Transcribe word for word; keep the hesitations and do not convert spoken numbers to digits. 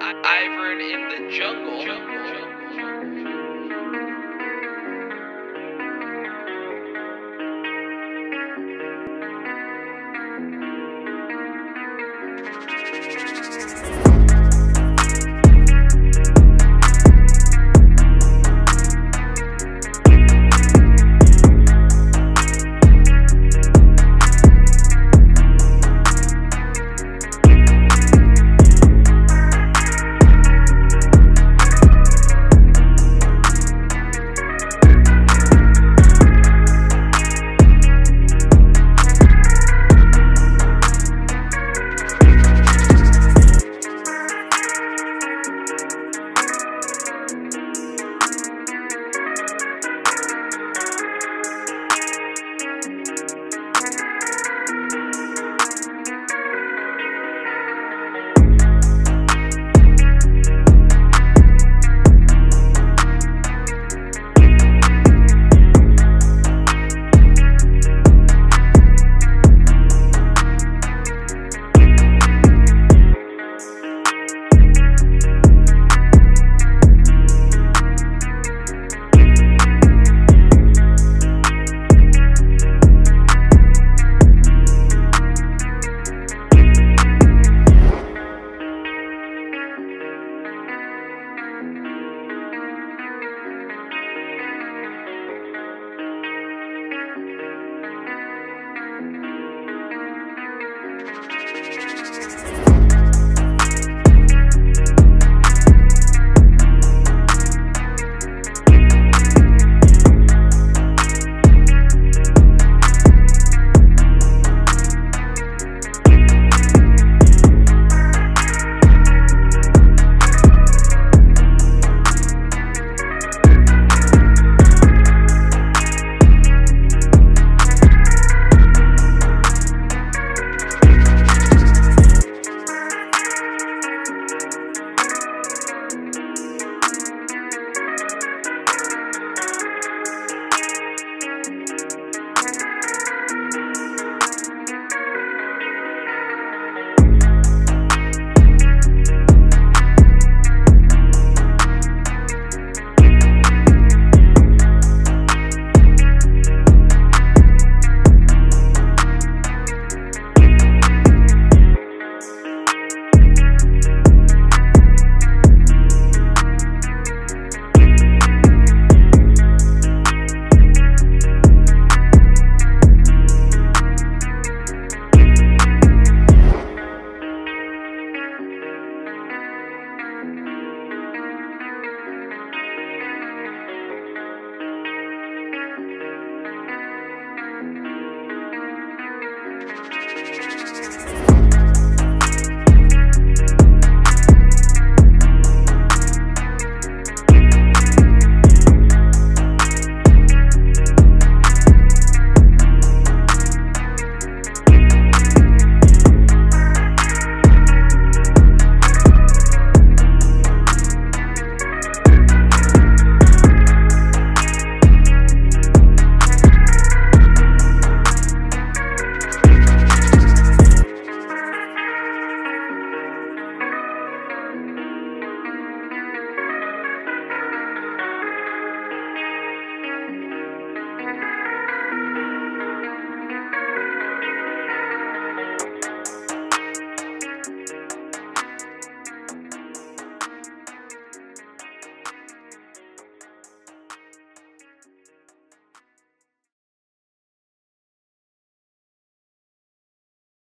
Ivern in the jungle. jungle. jungle. jungle.